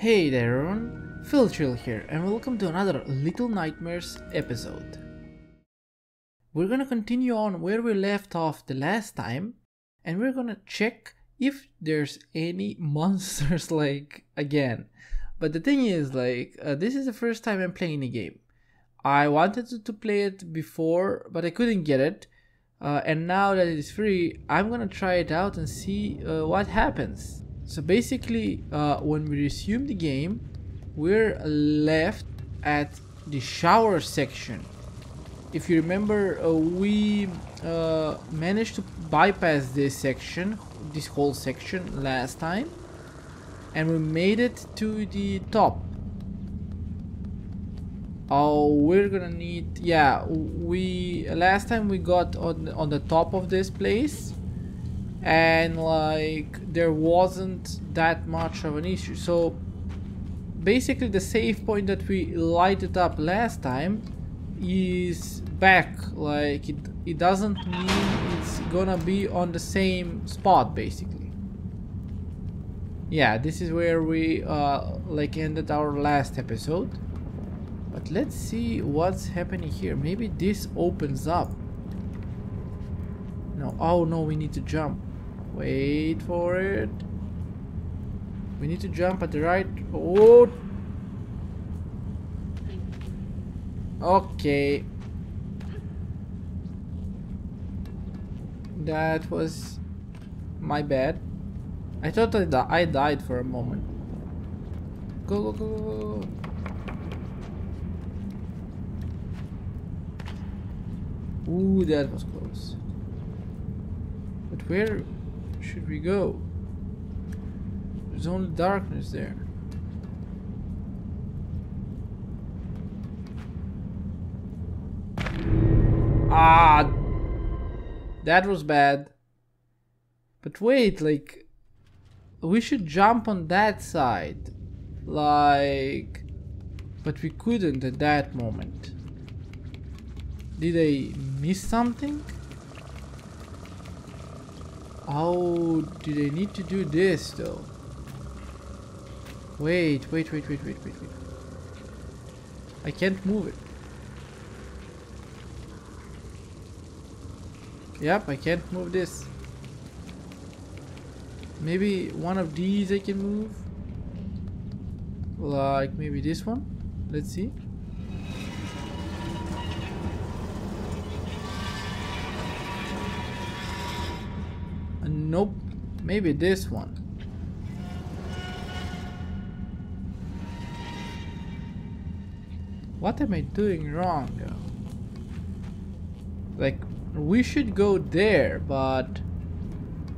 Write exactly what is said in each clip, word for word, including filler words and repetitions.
Hey there everyone, Philchill here and welcome to another Little Nightmares episode. We're gonna continue on where we left off the last time and we're gonna check if there's any monsters like again. But the thing is like, uh, this is the first time I'm playing the game. I wanted to, to play it before but I couldn't get it uh, and now that it is free I'm gonna try it out and see uh, what happens. So basically, uh, when we resume the game, we're left at the shower section. If you remember, uh, we uh, managed to bypass this section, this whole section last time, and we made it to the top. Oh, we're gonna need, yeah, we, last time we got on, on the top of this place, and like there wasn't that much of an issue. So basically the save point that we lighted up last time is back. Like it, it doesn't mean it's gonna be on the same spot basically. Yeah, this is where we uh, like ended our last episode. But let's see what's happening here. Maybe this opens up. No, oh no, we need to jump. Wait for it. We need to jump at the right. Oh. Okay. That was my bad. I thought I, di I died for a moment. Go, go, go, go, go. Ooh, that was close. But where should we go? There's only darkness there. Ah, that was bad. But wait, like, we should jump on that side. Like, but we couldn't at that moment. Did I miss something? Oh, do they need to do this though? Wait, wait, wait, wait, wait, wait, wait. I can't move it. Yep, I can't move this. Maybe one of these I can move. Like maybe this one. Let's see. Nope, maybe this one. What am I doing wrong though? Like, we should go there, but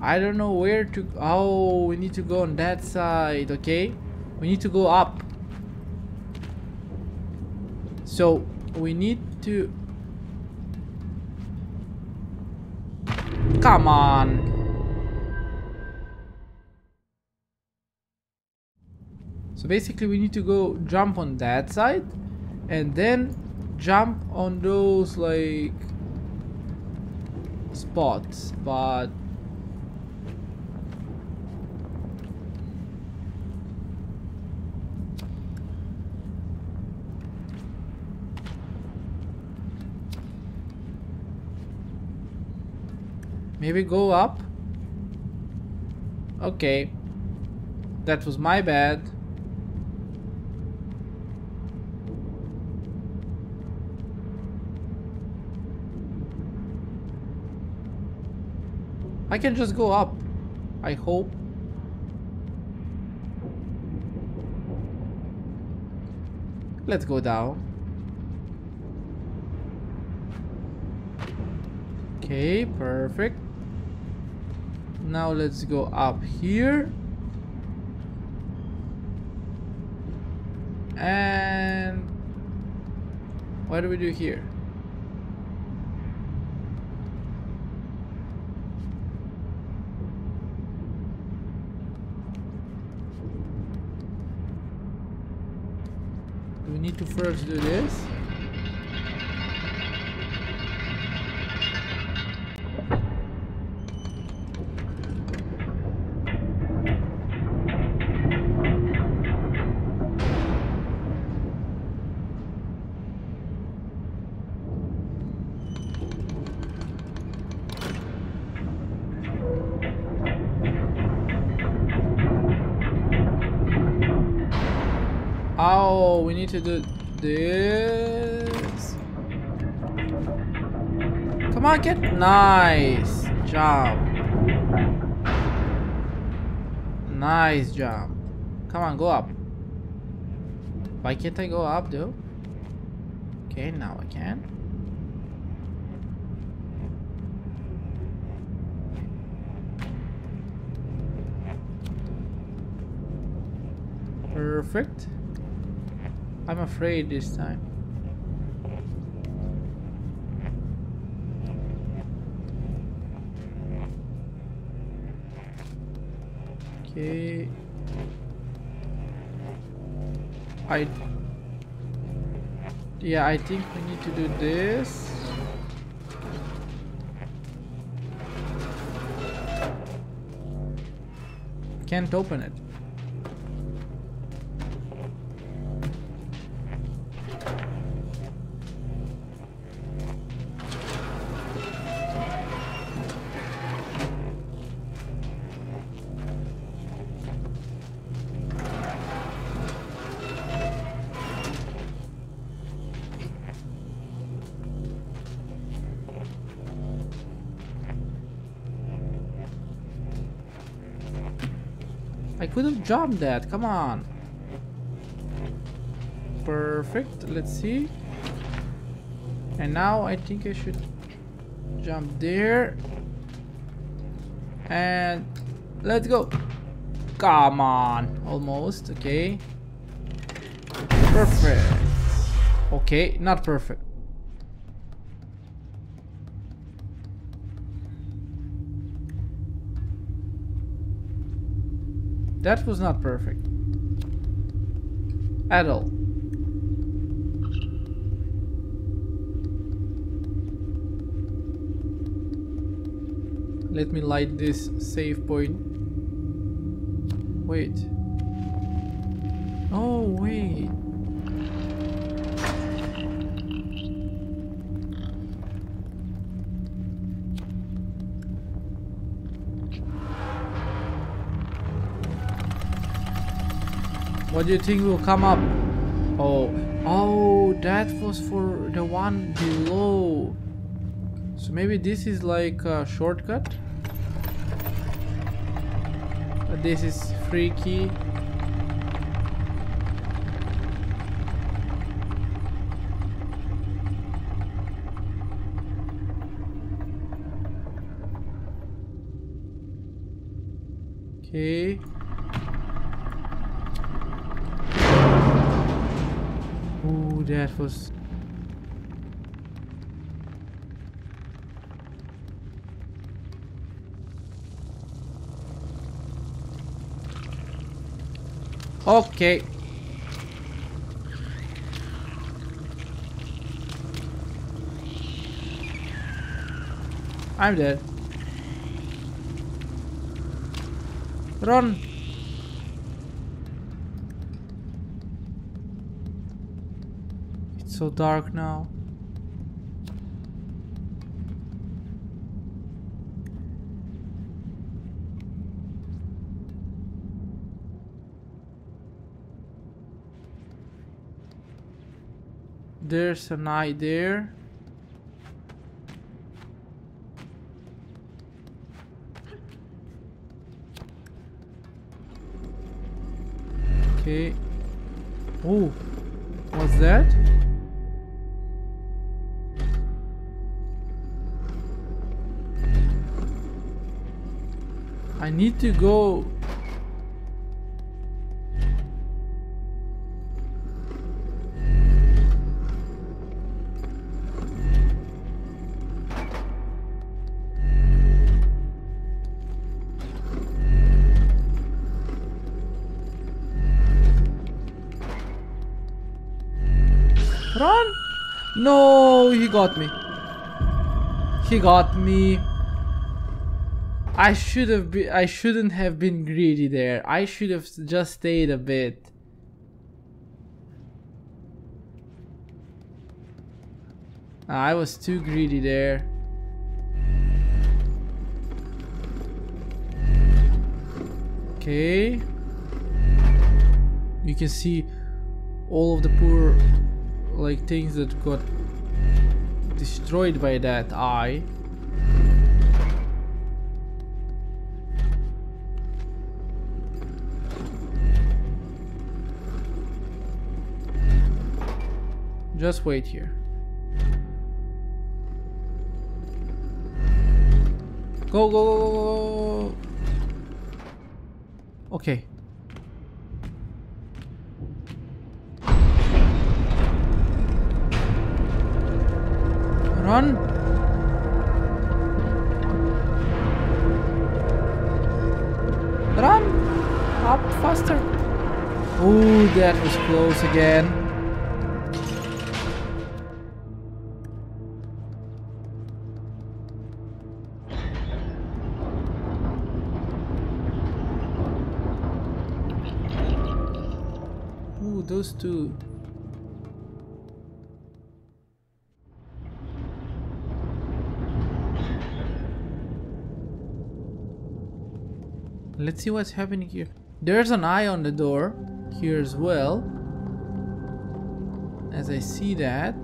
I don't know where to. Oh, we need to go on that side, okay? We need to go up. So, we need to. Come on! So basically we need to go jump on that side and then jump on those like spots, but maybe go up. Okay, that was my bad. I can just go up, I hope. Let's go down. Okay, perfect. Now let's go up here. And what do we do here? Need to first do this. Oh, we need to do this. Come on, get nice job. Nice job. Come on, go up. Why can't I go up, dude? Okay, now I can. Perfect. I'm afraid this time. Okay. I Yeah, I think we need to do this. Can't open it. I could have jumped that, come on. Perfect, let's see. And now I think I should jump there. And let's go. Come on, almost, okay. Perfect. Okay, not perfect. That was not perfect at all. Let me light this save point. Wait. Oh, wait. What do you think will come up? Oh, oh, that was for the one below. So maybe this is like a shortcut. But this is freaky. Okay. That was okay. I'm dead. Run. So dark now. There's a night there. Okay. Oh, what's that? I need to go. Run! No, he got me. He got me. I should have been, I shouldn't have been greedy there. I should have just stayed a bit. I was too greedy there. Okay. You can see all of the poor like things that got destroyed by that eye. Just wait here. Go, go, go, go, go. Okay. Run. Run. Up faster. Ooh, that was close again. Those two. Let's see what's happening here. There's an eye on the door here as well, as I see that.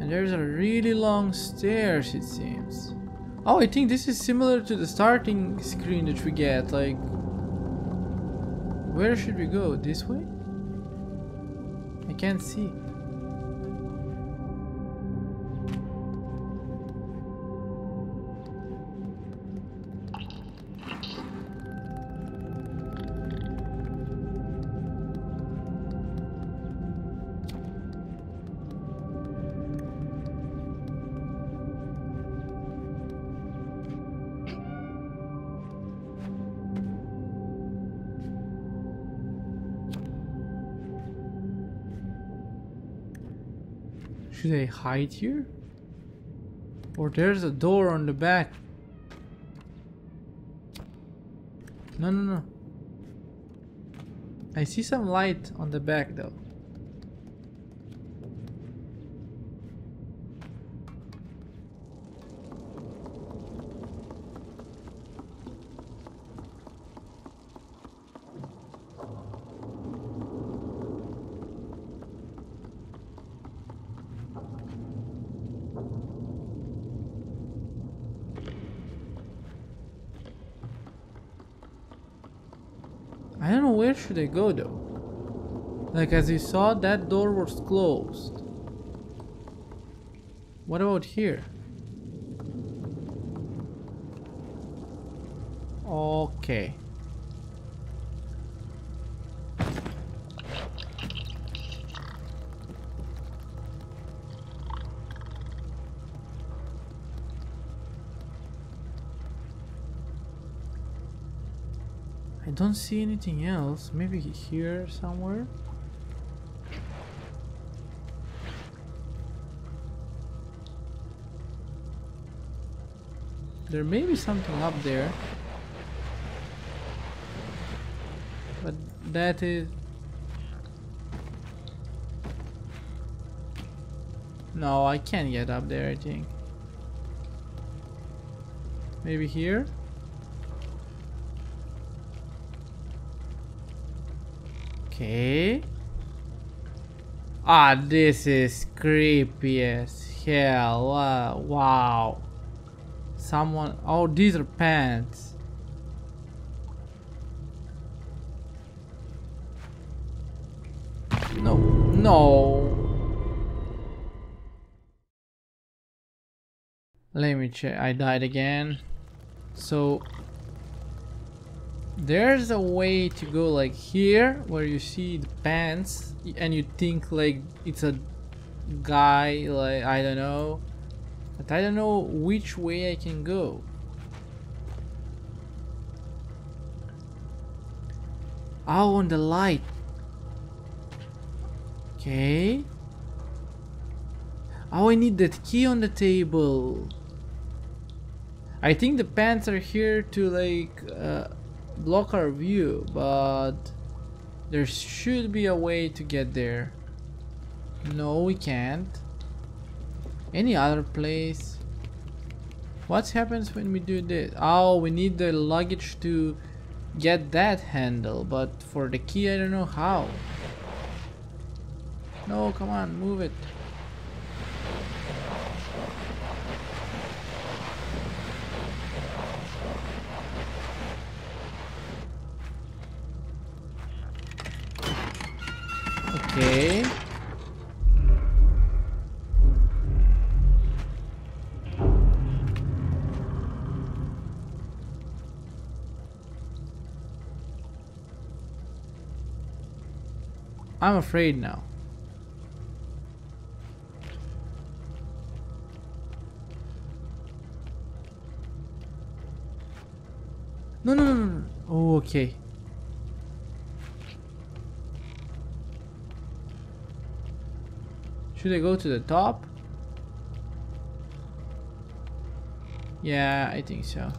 And there's a really long stairs, it seems. Oh, I think this is similar to the starting screen that we get. Like, where should we go? This way? Can't see. Should I hide here? Or there's a door on the back. No, no, no. I see some light on the back though. I don't know where should I go though. Like, as you saw, that door was closed. What about here? Okay. I don't see anything else. Maybe here somewhere. There may be something up there, but that is no, I can't get up there, I think. Maybe here. Okay. Ah, this is creepy as hell. Uh, wow. Someone. Oh, these are pants. No. No. Let me check. I died again. So. There's a way to go like here, where you see the pants and you think like it's a guy, like I don't know, but I don't know which way I can go. Oh, on the light. Okay. Oh, I need that key on the table. I think the pants are here to like uh, block our view, but there should be a way to get there. No, we can't. Any other place? What happens when we do this? Oh, we need the luggage to get that handle, but for the key I don't know how. No, come on, move it. Okay. I'm afraid now. No, no, no, no. Oh, okay. Should I go to the top? Yeah, I think so.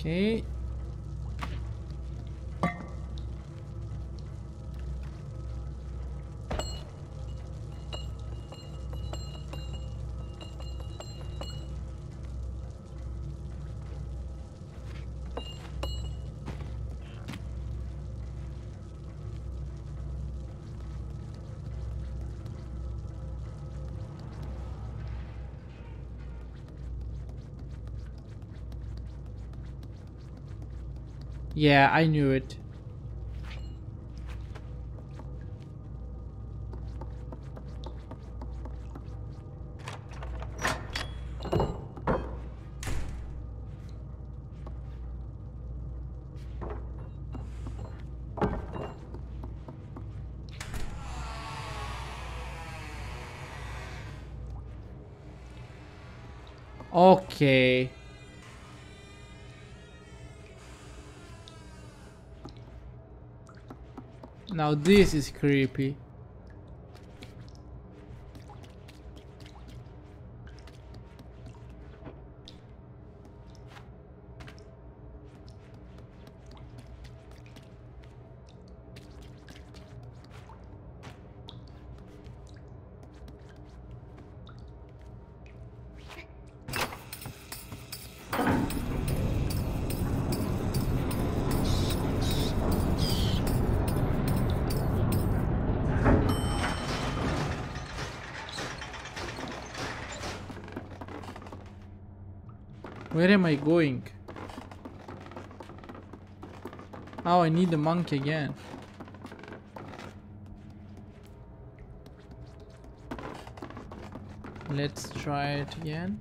Okay. Yeah, I knew it. Okay. Now this is creepy. Where am I going? Oh, I need the monk again. Let's try it again.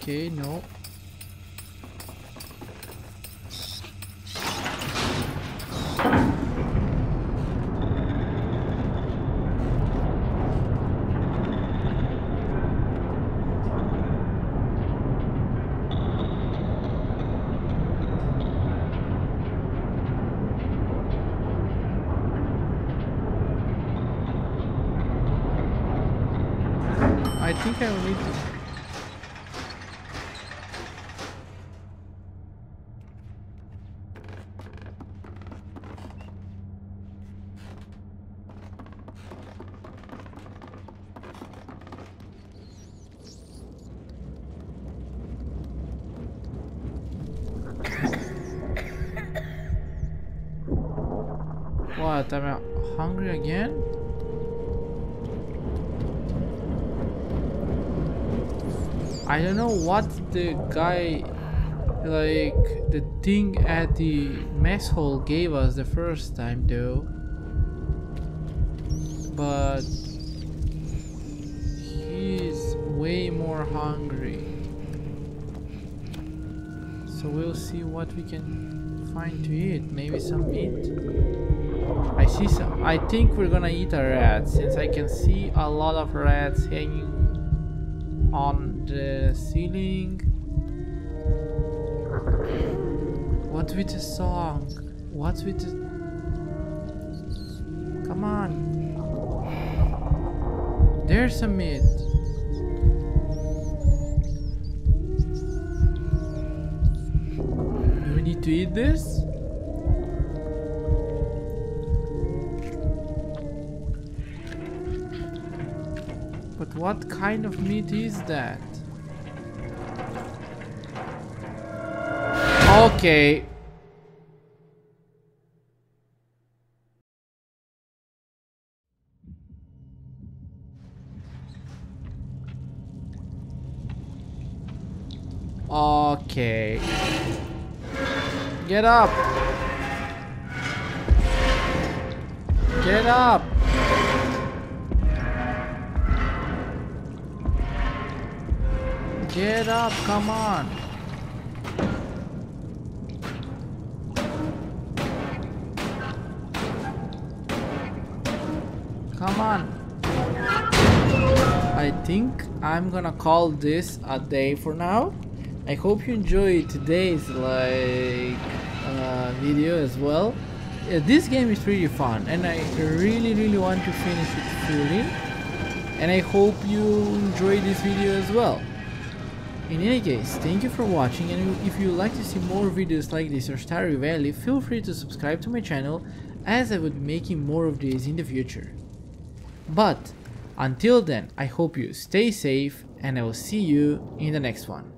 Okay, no. I think I will need to. What? I'm hungry again? I don't know what the guy, like, the thing at the mess hall gave us the first time though, but he's way more hungry, so we'll see what we can find to eat. Maybe some meat. I see some. I think we're gonna eat a rat, since I can see a lot of rats hanging on the ceiling. What with the song? What's with the... Come on. There's some meat. Do we need to eat this? What kind of meat is that? Okay. Okay. Get up. Get up. Get up, come on. Come on. I think I'm gonna call this a day for now. I hope you enjoyed today's like uh, video as well. Uh, this game is really fun, and I really really want to finish it fully. And I hope you enjoyed this video as well. In any case, thank you for watching, and if you would like to see more videos like this or Starry Valley, feel free to subscribe to my channel, as I would be making more of these in the future. But until then, I hope you stay safe, and I will see you in the next one.